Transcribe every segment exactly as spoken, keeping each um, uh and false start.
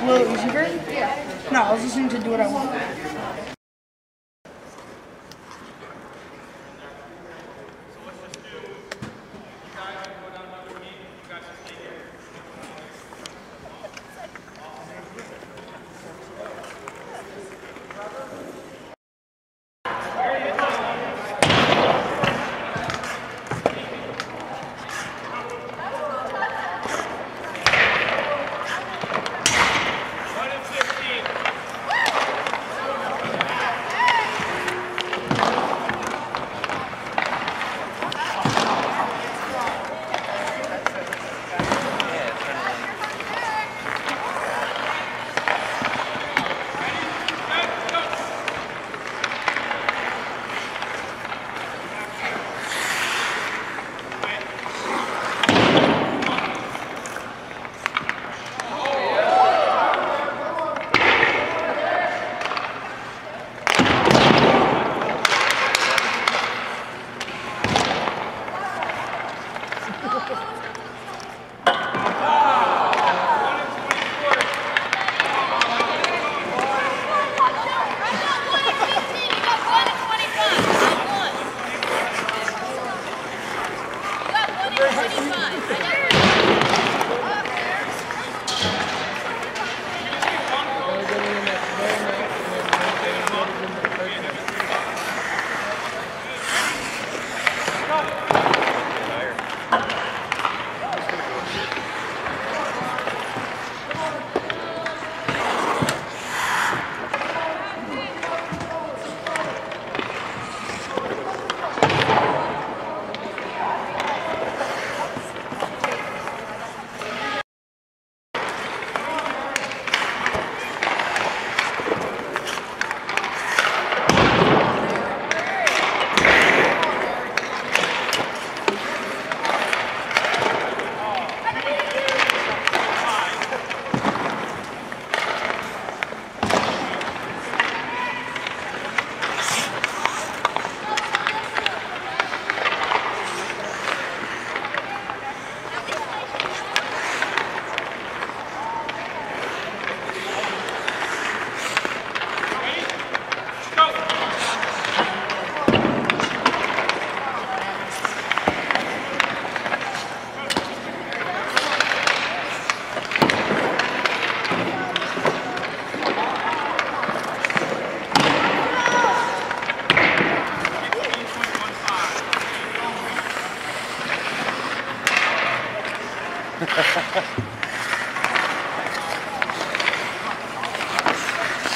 A little easy bird? Yeah. No, I was just going to do what I want.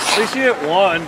At least you hit one.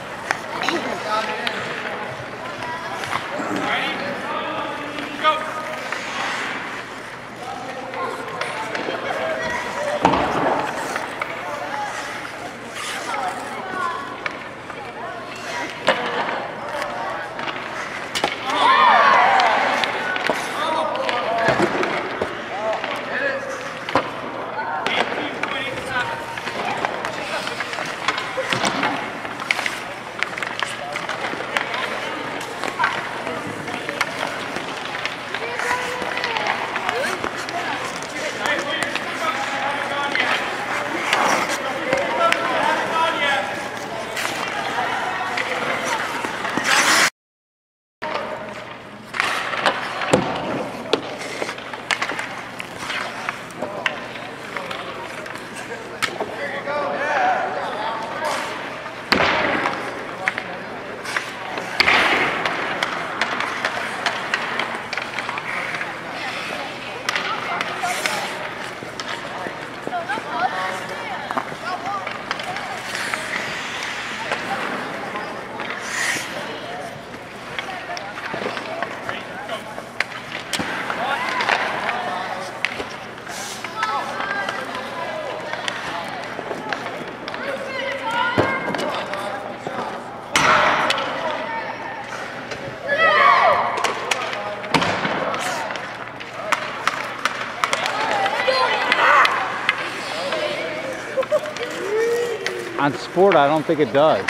On sport, I don't think it does.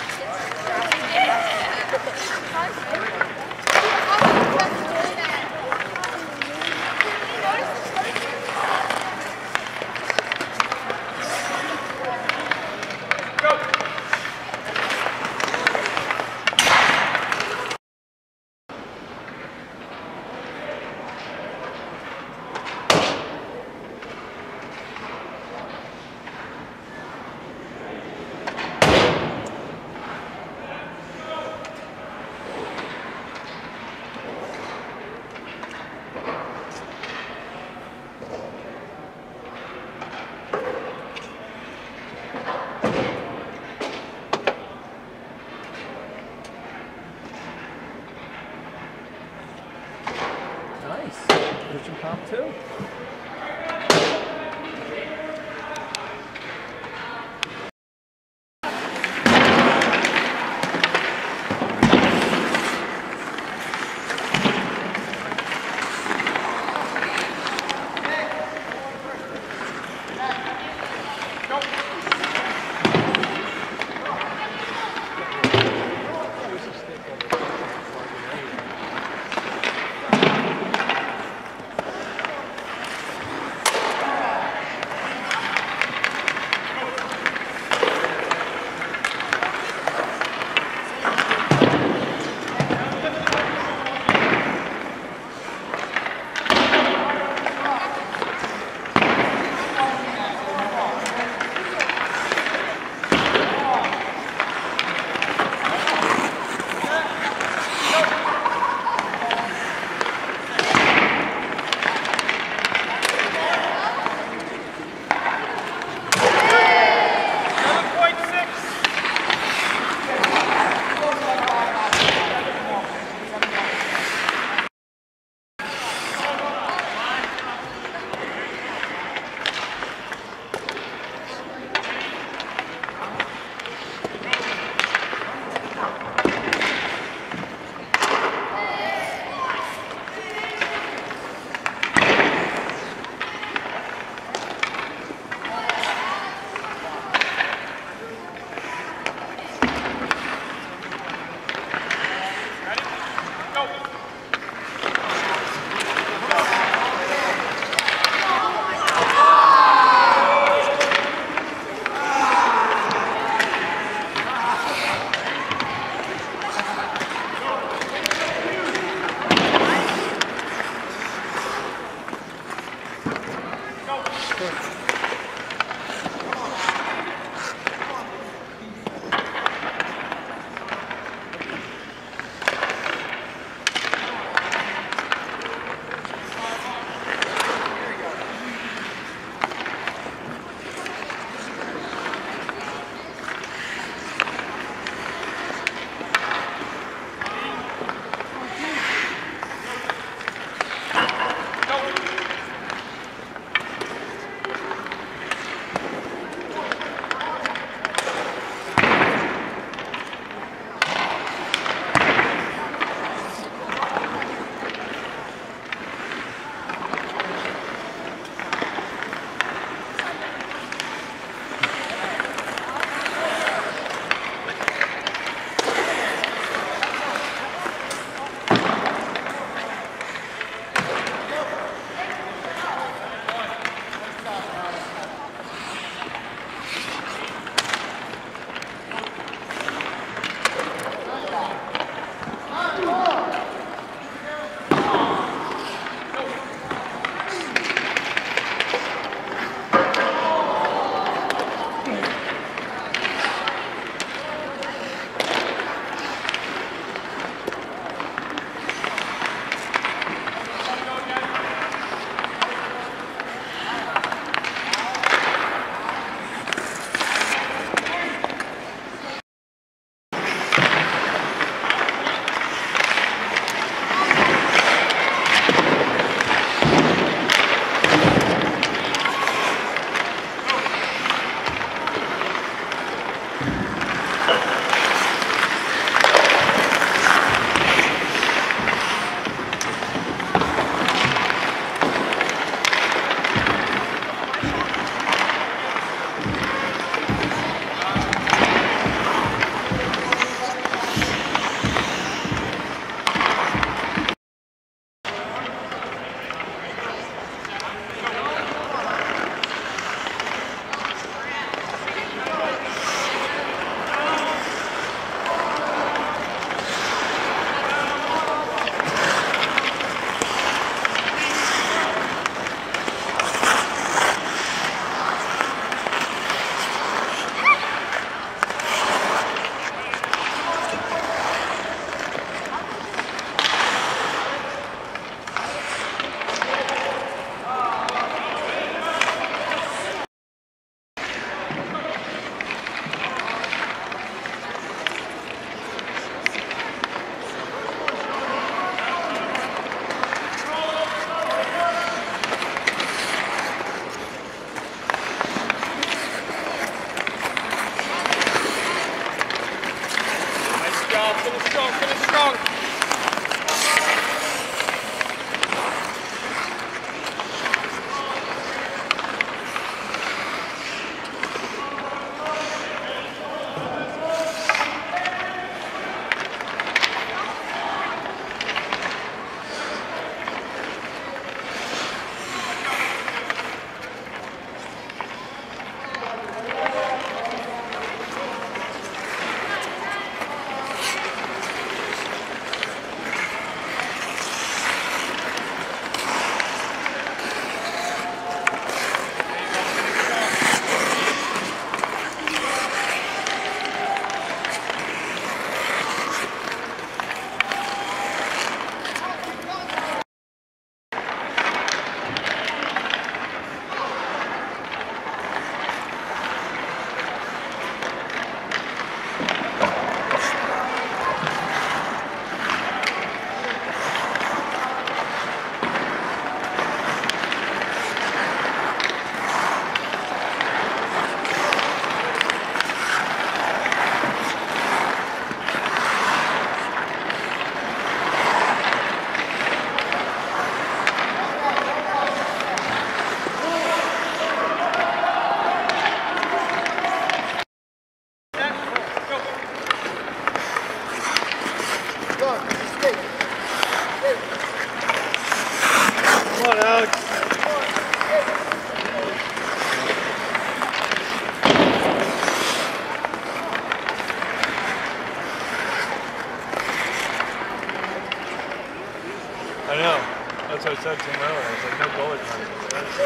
said to Miller, I was like, no goalie runs.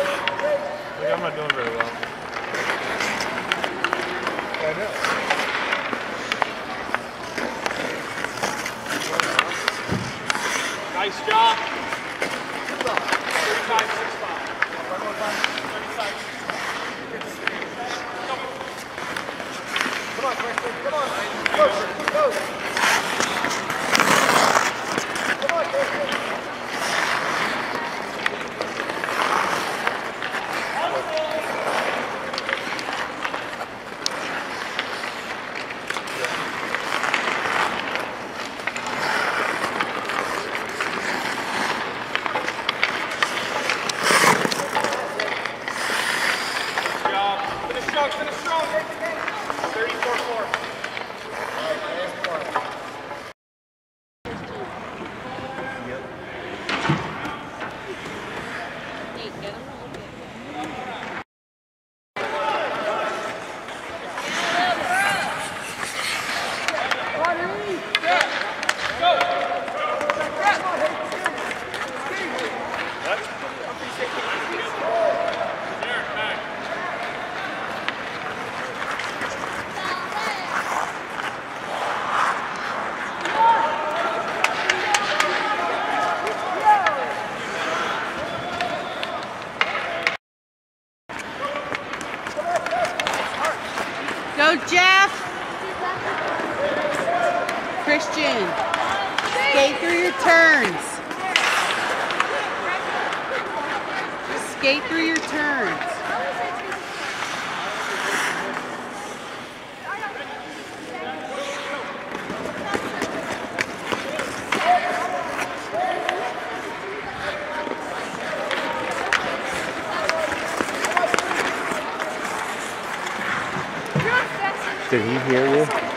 Like, I'm not doing very well. I know. Nice job. Good luck. thirty-five sixty-five. One more time. thirty-five. Come on, Preston. Come on. Go. Go. Come on, Preston. Go, Jeff! Christian, skate through your turns. Just skate through your turns. Did he hear you?